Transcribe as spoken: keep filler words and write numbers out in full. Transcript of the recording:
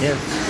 Yes.